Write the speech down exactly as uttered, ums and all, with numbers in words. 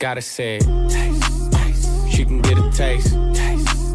Gotta say it. Taste, taste. She can get a taste, taste.